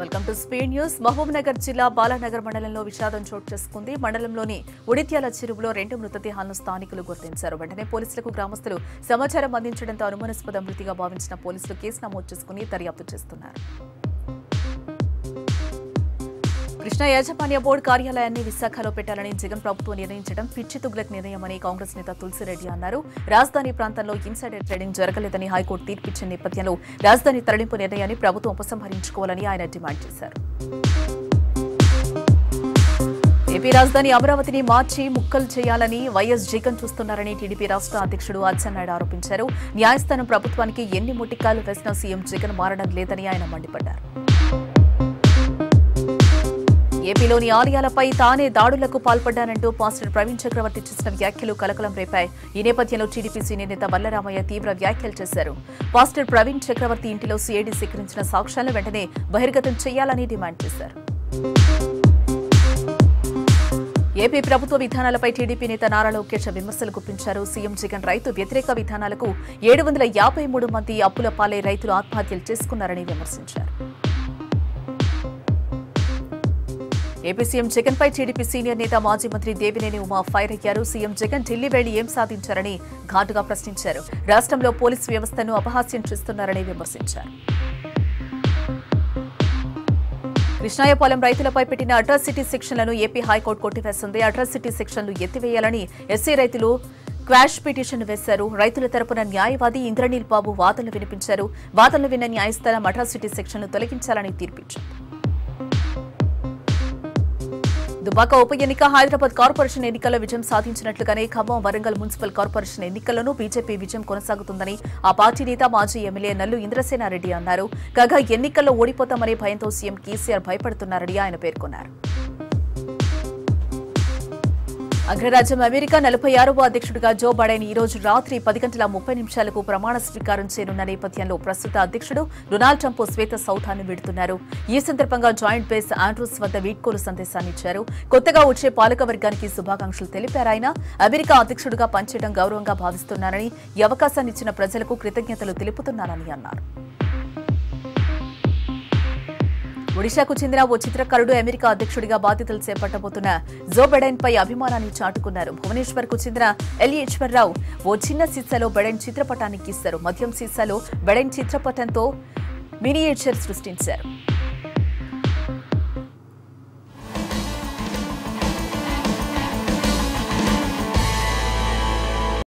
Welcome to speed news. Mahabubnagar జిల్లా బాలానగర్ మండలంలో విషాదం చోటు చేసుకుంది. మండలంలోని ఉడిత్యాల చెరువులో 2 మృతదేహాలను స్థానికులు గుర్తించారు. వెంటనే పోలీసులకు గ్రామస్తులు సమాచారం అందించడంతో అనుమానాస్పద మృతిగా భావించిన పోలీసులు కేసు నమోదు చేసుకుని దర్యాప్తు చేస్తున్నారు. కృష్ణా యాజమాన్య బోర్డు కార్యాలయాన్ని విశాఖలో పెట్టాలని జగన్ ప్రభుత్వం నిర్ణయించడం పిచ్చి తుగ్లక్ నిర్ణయమని కాంగ్రెస్ నేత తులసిరెడ్డి అన్నారు. రాజధాని ప్రాంతంలో ఇన్సైడర్ ట్రేడింగ్ జరగలేదని హైకోర్టు తీర్పిచ్చిన నేపథ్యంలో రాజధాని తరలింపు నిర్ణయాన్ని ప్రభుత్వం ఉపసంహరించుకోవాలని ఆయన డిమాండ్ చేశారు. ఏపీ రాజధాని అమరావతిని మార్చి ముక్కలు చేయాలని వైఎస్ జగన్ చూస్తున్నారని టీడీపీ రాష్ట్ర అధ్యక్షుడు అచ్చెన్నాయుడు ఆరోపించారు. న్యాయస్థానం ప్రభుత్వానికి ఎన్ని ముట్టికాయలు వేసినా సీఎం జగన్ మారడం లేదని ఆయన మండిపడ్డారు. ఏపీలోని ఆలయాలపై తానే దాడులకు పాల్పడ్డానంటూ పాస్టర్ ప్రవీణ్ చక్రవర్తి చేసిన వ్యాఖ్యలు కలకలం రేపాయి. ఈ నేపథ్యంలో టీడీపీ సీనియర్ నేత వల్లరామయ్య తీవ్ర వ్యాఖ్యలు చేశారు. పాస్టర్ ప్రవీణ్ చక్రవర్తి ఇంటిలో సీఐడీ సేకరించిన సాక్ష్యాలను వెంటనే బహిర్గతం చేయాలని డిమాండ్ చేశారు. ఏపీ ప్రభుత్వ విధానాలపై టీడీపీ నేత నారా లోకేష్ విమర్శలు గుప్పించారు. సీఎం జగన్ రైతు వ్యతిరేక విధానాలకు 753 మంది అప్పుల పాలై రైతులు ఆత్మహత్యలు చేసుకున్నారని విమర్శించారు. ఏపీ సీఎం జగన్ పై టీడీపీ సీనియర్ నేత మాజీ మంత్రి దేవినేని ఉమా ఫైర్ అయ్యారు. సీఎం జగన్ ఢిల్లీ వెళ్లి ఏం సాధించారని ఘాటుగా ప్రశ్నించారు. రాష్ట్రంలో పోలీసు వ్యవస్థను అపహాస్యం చేస్తున్నారని విమర్శించారు. కృష్ణాయపాలెం రైతులపై పెట్టిన అట్రాసిటీ సెక్షన్లను ఏపీ హైకోర్టు కొట్టివేసింది. అట్రాసిటీ సెక్షన్లు ఎత్తివేయాలని ఎస్సీ రైతులు క్వాష్ పిటిషన్ వేశారు. రైతుల తరపున న్యాయవాది ఇంద్రనీల్ బాబు వాదనలు వినిపించారు. వాదనలు విన్న న్యాయస్థానం అట్రాసిటీ సెక్షన్ను తొలగించాలని తీర్పిచ్చింది. దుబాక ఉప ఎన్నిక, హైదరాబాద్ కార్పొరేషన్ ఎన్నికల్లో విజయం సాధించినట్లుగానే ఖమ్మం, వరంగల్ మున్సిపల్ కార్పొరేషన్ ఎన్నికల్లోనూ బీజేపీ విజయం కొనసాగుతుందని ఆ పార్టీ నేత మాజీ ఎమ్మెల్యే నల్లు ఇంద్రసేనారెడ్డి అన్నారు. కాగా ఎన్నికల్లో ఓడిపోతామనే భయంతో సీఎం కేసీఆర్ భయపడుతున్నారని ఆయన పేర్కొన్నారు. అగ్రరాజ్యం అమెరికా 46వ అధ్యక్షుడిగా జో బైడెన్ ఈ రోజు రాత్రి 10:30 ప్రమాణ స్వీకారం చేయనున్న నేపథ్యంలో ప్రస్తుత అధ్యక్షుడు డొనాల్డ్ ట్రంప్ శ్వేత సౌధాన్ని విడుతున్నారు. ఈ సందర్భంగా జాయింట్ బేస్ ఆండ్రూస్ వద్ద వీడ్కోలు సందేశాన్నిచ్చారు. కొత్తగా వచ్చే పాలకవర్గానికి శుభాకాంక్షలు తెలిపారు. ఆయన అమెరికా అధ్యక్షుడిగా పనిచేయడం గౌరవంగా భావిస్తున్నానని, ఈ అవకాశాన్ని ఇచ్చిన ప్రజలకు కృతజ్ఞతలు తెలుపుతున్నానని అన్నారు. ఒడిశాకు చెందిన ఓ చిత్రకారుడు అమెరికా అధ్యక్షుడిగా బాధ్యతలు చేపట్టబోతున్న జో బైడెన్ పై అభిమానాన్ని చాటుకున్నారు. భువనేశ్వర్ కు చెందిన ఎల్ఈశ్వరరావు ఓ చిన్న సీసాలో బైడెన్ చిత్రపటాన్ని గీశారు. మద్యం సీసాలో బైడెన్ చిత్రపటంతో మినియేచర్ సృష్టించారు.